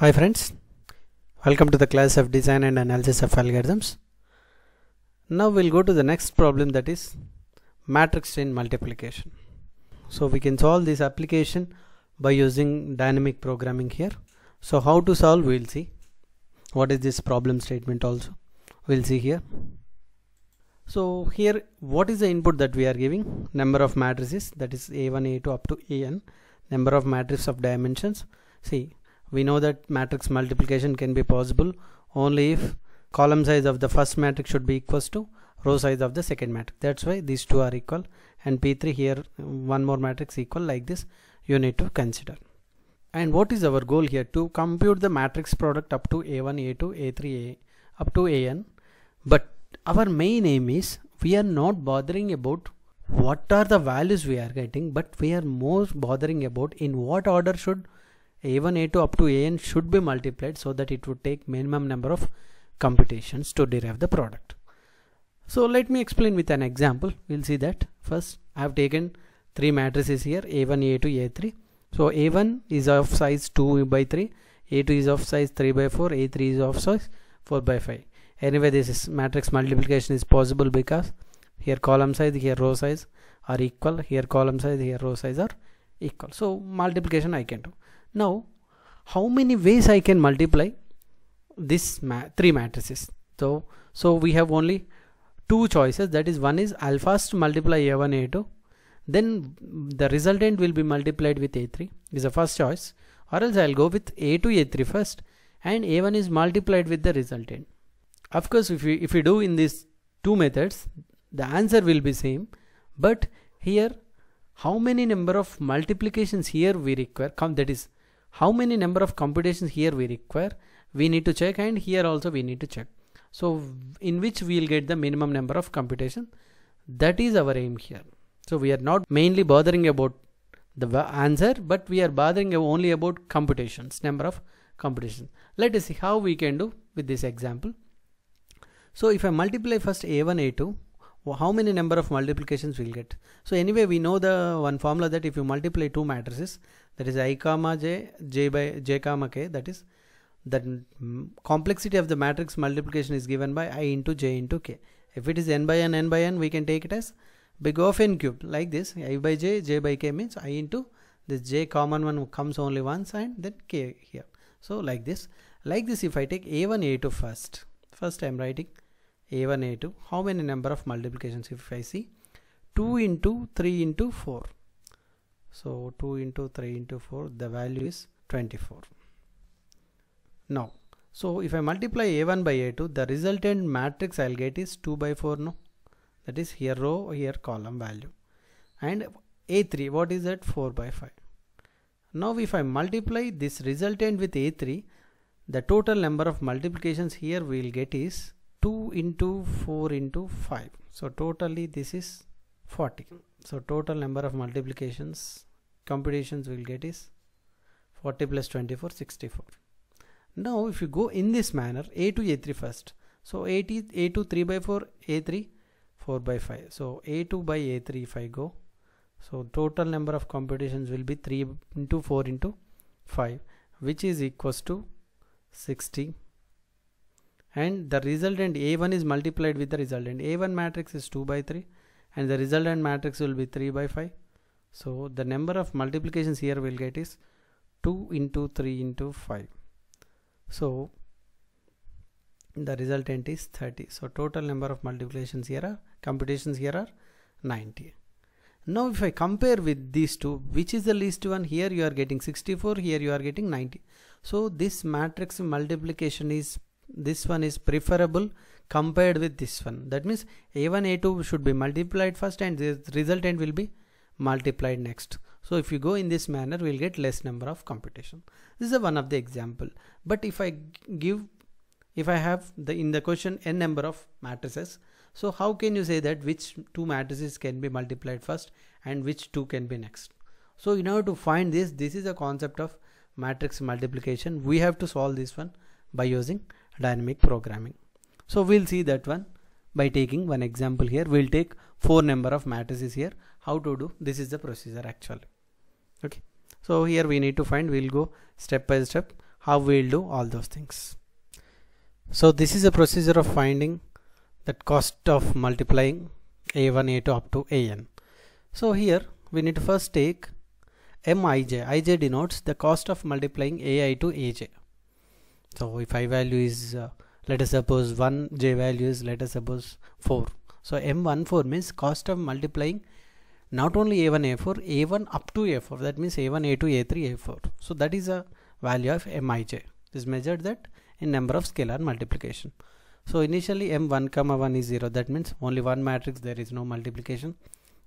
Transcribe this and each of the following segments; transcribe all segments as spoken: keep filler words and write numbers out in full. Hi friends, welcome to the class of Design and Analysis of Algorithms. Now we'll go to the next problem, that is matrix chain multiplication. So we can solve this application by using dynamic programming here. So how to solve, we'll see. What is this problem statement also, we'll see here. So here, what is the input that we are giving? Number of matrices, that is A one, A two up to A n, number of matrices of dimensions. See, we know that matrix multiplication can be possible only if column size of the first matrix should be equals to row size of the second matrix. That's why these two are equal, and P three here one more matrix equal, like this you need to consider. And what is our goal here? To compute the matrix product up to A one, A two, A three, A up to A n. But our main aim is we are not bothering about what are the values we are getting, but we are more bothering about in what order should A one, A two up to A n should be multiplied, so that it would take minimum number of computations to derive the product. So let me explain with an example. We'll see that. First, I have taken three matrices here, A one, A two, A three. So A one is of size two by three, A two is of size three by four, A three is of size four by five. Anyway, this is matrix multiplication is possible because here column size, here row size are equal, here column size, here row size are equal. So multiplication I can do. Now, how many ways I can multiply this ma three matrices? So, so we have only two choices. That is, one is I'll first multiply A one, A two, then the resultant will be multiplied with A three. This is the first choice. Or else I'll go with A two, A three first, and A one is multiplied with the resultant. Of course, if we if we do in these two methods, the answer will be same. But here, how many number of multiplications here we require? Com that is. How many number of computations here we require, we need to check, and here also we need to check. So in which we will get the minimum number of computation, that is our aim here. So we are not mainly bothering about the answer, but we are bothering only about computations, number of computations. Let us see how we can do with this example. So if I multiply first A one, A two, how many number of multiplications we'll get? So anyway, we know the one formula that if you multiply two matrices, that is I comma j, j by j comma k, that is the complexity of the matrix multiplication is given by I into j into k. If it is n by n, n by n, we can take it as big O of n cubed, like this. I by j, j by k means I into this j common one comes only once, and then k here. So like this, like this. If I take A one, A two first, first I am writing A one, A two, how many number of multiplications? If I see two into three into four, so two into three into four, the value is twenty-four. Now, so if I multiply A one by A two, the resultant matrix I'll get is two by four, no, that is here row, here column value. And A three, what is that? four by five. Now if I multiply this resultant with A three, the total number of multiplications here we will get is two into four into five, so totally this is forty. So total number of multiplications, computations we will get is forty plus twenty-four, sixty-four. Now if you go in this manner, A two, A three first, so A two, three by four, A three, four by five. So A two by A three if I go, so total number of computations will be three into four into five, which is equals to sixty. And the resultant A one is multiplied with the resultant. A one matrix is two by three, and the resultant matrix will be three by five. So the number of multiplications here we'll get is two into three into five. So the resultant is thirty. So total number of multiplications here are, computations here are ninety. Now if I compare with these two, which is the least one? Here you are getting sixty-four, here you are getting ninety. So this matrix multiplication is, this one is preferable compared with this one. That means A one, A two should be multiplied first, and the resultant will be multiplied next. So if you go in this manner, we'll get less number of computation. This is one of the example. But if I give, if I have the in the question n number of matrices, so how can you say that which two matrices can be multiplied first and which two can be next? So in order to find this, this is a concept of matrix multiplication. We have to solve this one by using dynamic programming. So we'll see that one by taking one example here. We'll take four number of matrices here. How to do this is the procedure actually. Okay, so here we need to find, we'll go step by step how we'll do all those things. So this is a procedure of finding that cost of multiplying a one, a two up to a n. So here we need to first take m i j. I j denotes the cost of multiplying ai to aj. So if I value is uh, let us suppose one, j value is let us suppose four. So m one four means cost of multiplying not only a one, a four, a one up to a four, that means a one, a two, a three, a four. So that is a value of m i j. This measured that in number of scalar multiplication. So initially m one comma one is zero, that means only one matrix, there is no multiplication,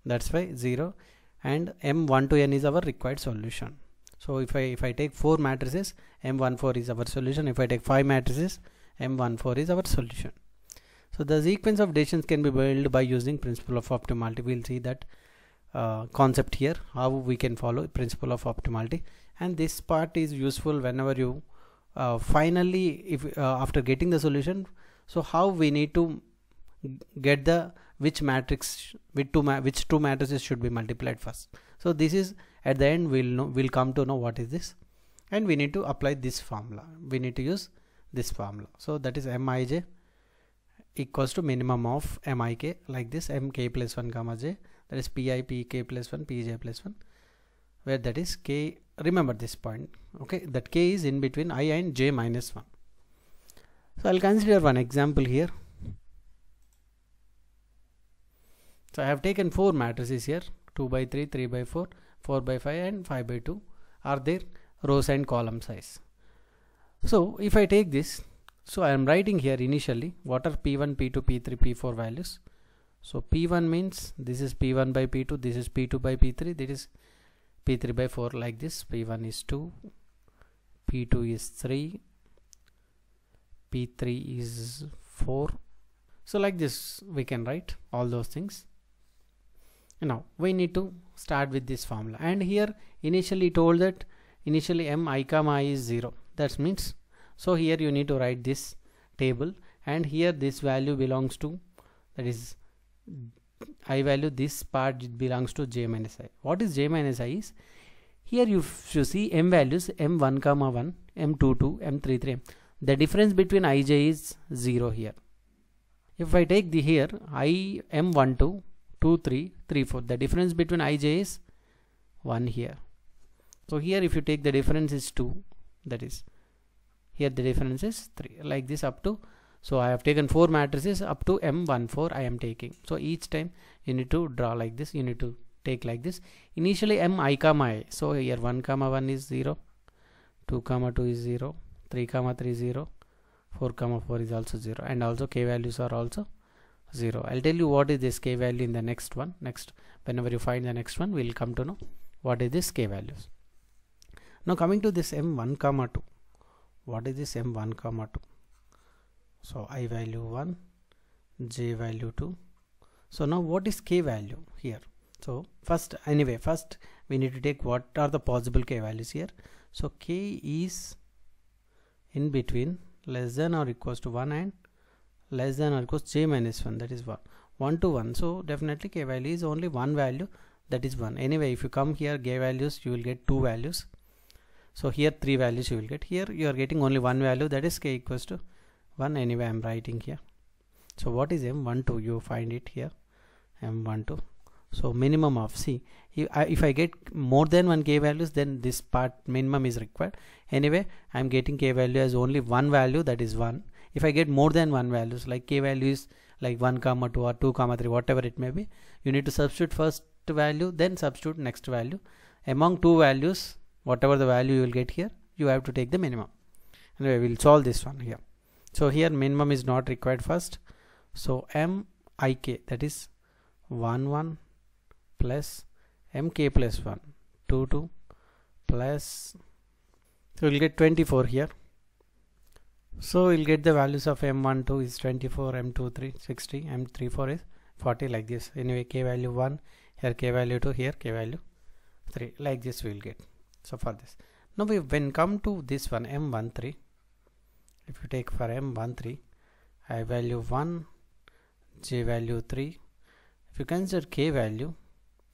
that's why zero, and m one to n is our required solution. So if I if I take four matrices, m one four is our solution. If I take five matrices, m one four is our solution. So the sequence of decisions can be built by using principle of optimality. We'll see that uh, concept here, how we can follow principle of optimality, and this part is useful whenever you uh, finally if uh, after getting the solution, so how we need to get the which matrix with two ma which two matrices should be multiplied first. So this is at the end we'll know we'll come to know what is this, and we need to apply this formula. We need to use this formula. So that is m i j equals to minimum of m i k, like this m k plus one comma j, that is p i p k plus one p j plus one, where that is k. Remember this point, okay, that k is in between I and j minus one. So I'll consider one example here. So I have taken four matrices here, two by three, three by four, four by five and five by two are their rows and column size. So if I take this, so I am writing here initially what are p one, p two, p three, p four values. So p one means this is p one by p two, this is p two by p three, this is p three by four, like this. P one is two, p two is three, p three is four. So like this we can write all those things. Now we need to start with this formula, and here initially told that initially m I comma I is zero, that means so here you need to write this table, and here this value belongs to, that is I value, this part belongs to j minus I. What is j minus I is, here you, you see m values m one comma one, m two two, m three three, the difference between I j is zero here. If I take the here I m one two, two three, three four, the difference between I j is one here. So here if you take the difference is two, that is here the difference is three, like this up to. So I have taken four matrices up to m one four I am taking. So each time you need to draw like this, you need to take like this. Initially m I comma I, so here one comma one is zero, two comma two is zero, three comma three zero, four comma four is also zero, and also k values are also zero. I'll tell you what is this k value in the next one. Next, whenever you find the next one, we'll come to know what is this k values. Now coming to this m one comma two, what is this m one comma two? So I value one, j value two. So now what is k value here? So first, anyway, first we need to take what are the possible k values here. So k is in between less than or equals to one and less than or equals j minus one, that is one, one to one. So definitely k value is only one value, that is one. Anyway, if you come here k values, you will get two values. So here three values you will get. Here you are getting only one value, that is k equals to one. Anyway, I am writing here. So what is m one two? You find it here, m one two. So minimum of, see, if I get more than one k values, then this part minimum is required. Anyway, I am getting k value as only one value, that is one. If I get more than one values, like k values like one comma two or two comma three, whatever it may be, you need to substitute first value, then substitute next value. Among two values, whatever the value you will get here, you have to take the minimum. Anyway, we will solve this one here. So here minimum is not required first. So m I k, that is one one plus mk plus one, two two plus, so we'll get twenty-four here. So we'll get the values of m one two is twenty-four, m two three sixty, m three four is forty, like this. Anyway, k value one, here k value two, here k value three, like this we'll get. So for this, now we when come to this one m one three, if you take for m one three, I value one, j value three. If you consider k value,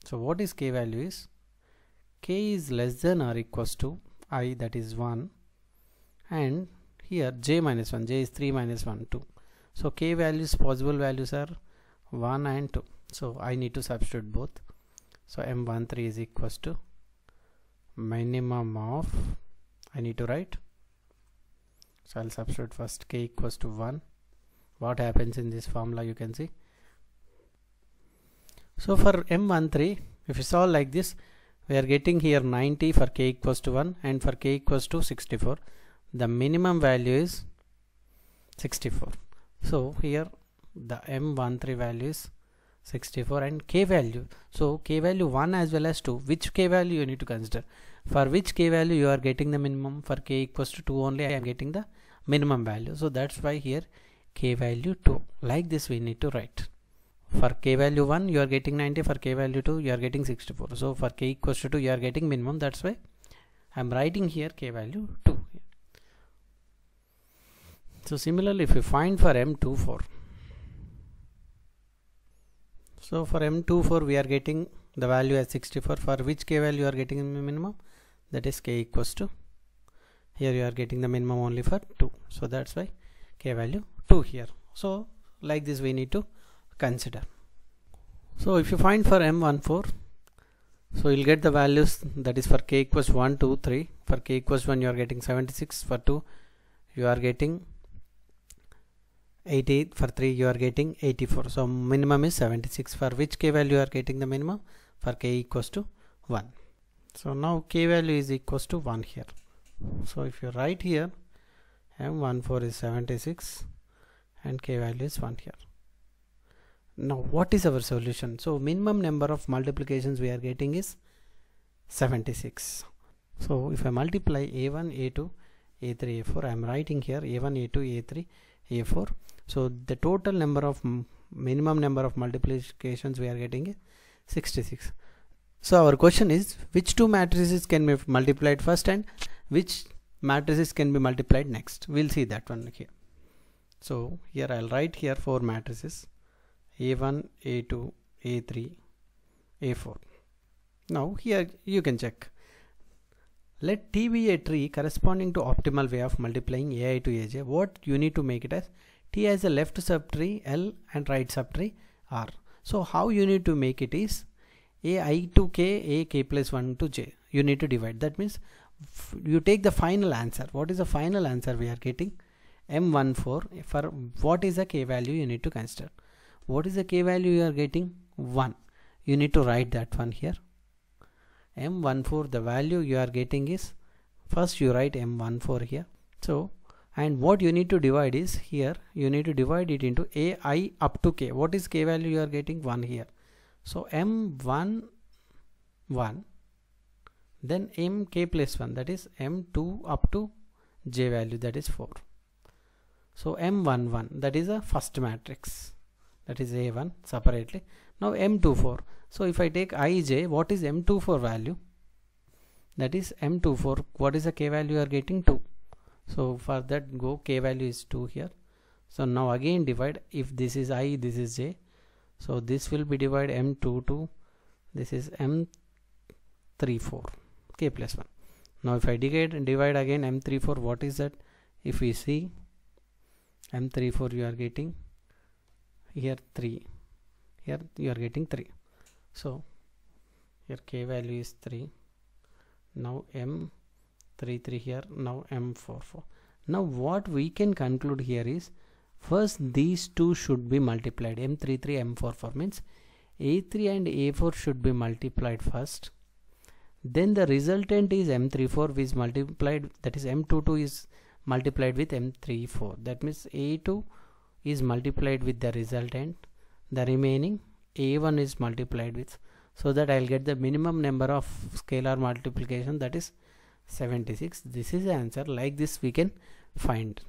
so what is k value is, k is less than or equals to I, that is one, and here j minus one, j is three minus one, two. So k values, possible values are one and two. So I need to substitute both. So m one three is equals to minimum of, I need to write, so I'll substitute first k equals to one. What happens in this formula you can see. So for m one three, if you solve like this, we are getting here ninety for k equals to one, and for k equals to sixty-four the minimum value is sixty-four. So here the m one three value is sixty-four and k value, so k value one as well as two. Which k value you need to consider, for which k value you are getting the minimum. For k equals to two only I am getting the minimum value, so that's why here k value two. Like this we need to write. For k value one you are getting ninety, for k value two you are getting sixty-four. So for k equals to two you are getting minimum, that's why I am writing here k value two. So similarly if you find for m two four, so for m two four we are getting the value as sixty-four, for which k value you are getting the minimum, that is k equals to, here you are getting the minimum only for two, so that's why k value two here. So like this we need to consider. So if you find for m one four, so you'll get the values, that is for k equals one, two, three. For k equals one you are getting seventy-six, for two you are getting eighty-eight, for three you are getting eighty-four. So minimum is seventy-six, for which k value you are getting the minimum, for k equals to one. So now k value is equals to one here. So if you write here m one four is seventy-six and k value is one here. Now what is our solution? So minimum number of multiplications we are getting is seventy-six. So if I multiply a one, a two, a three, a four, I am writing here a one, a two, a three, a four. So the total number of minimum number of multiplications we are getting is sixty-six. So our question is, which two matrices can be multiplied first and which matrices can be multiplied next? We'll see that one here. So here I'll write here four matrices, a one, a two, a three, a four. Now here you can check. Let T be a tree corresponding to optimal way of multiplying ai to aj. What you need to make it as, T as a left subtree L and right subtree R. So how you need to make it is ai to k, a k plus one to j. You need to divide. That means you take the final answer. What is the final answer we are getting? m one four. For what is the k value you need to consider? What is the k value you are getting? one. You need to write that one here. m one four, the value you are getting is, first you write m one four here. So and what you need to divide is, here you need to divide it into ai up to k. What is k value you are getting? one here. So m one one, then mk plus one, that is m two up to j value, that is four. So m one one, that is a first matrix, that is a one separately. Now m two four. So if I take ij, what is m two four value? That is m two four. What is the k value you are getting? two. So for that go, k value is two here. So now again divide. If this is I, this is j. So this will be divided m two two. This is m three four. K plus one. Now if I divide, divide again m three four, what is that? If we see m three four, you are getting here three. Here you are getting three. So here k value is three. Now m three three here. Now m four four. Now what we can conclude here is, first these two should be multiplied. m three three, m four four means a three and a four should be multiplied first. Then the resultant is m three four is multiplied, that is m two two is multiplied with m three four. That means a two is multiplied with the resultant. The remaining a one is multiplied with, so that I'll get the minimum number of scalar multiplication, that is seventy-six. This is the answer. Like this we can find.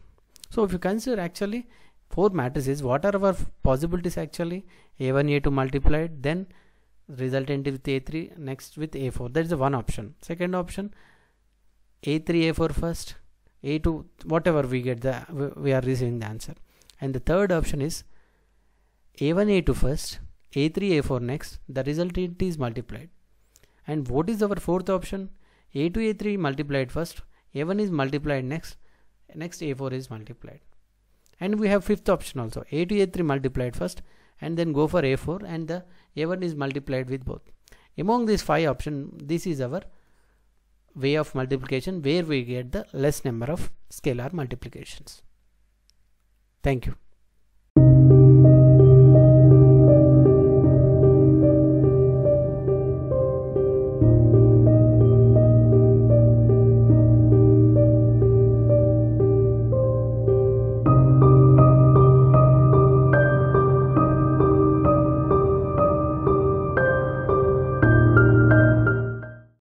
So if you consider actually four matrices, what are our possibilities actually? a one, a two multiplied, then resultant with a three, next with a four. That is the one option. Second option, a three, a four first, a two, whatever we get, the we are receiving the answer. And the third option is a one, a two first, a three, a four next, the resultant is multiplied. And what is our fourth option? a two, a three multiplied first, a one is multiplied next, next A four is multiplied. And we have fifth option also, A two A three multiplied first and then go for A four, and the A one is multiplied with both. Among these five options, this is our way of multiplication where we get the less number of scalar multiplications. Thank you.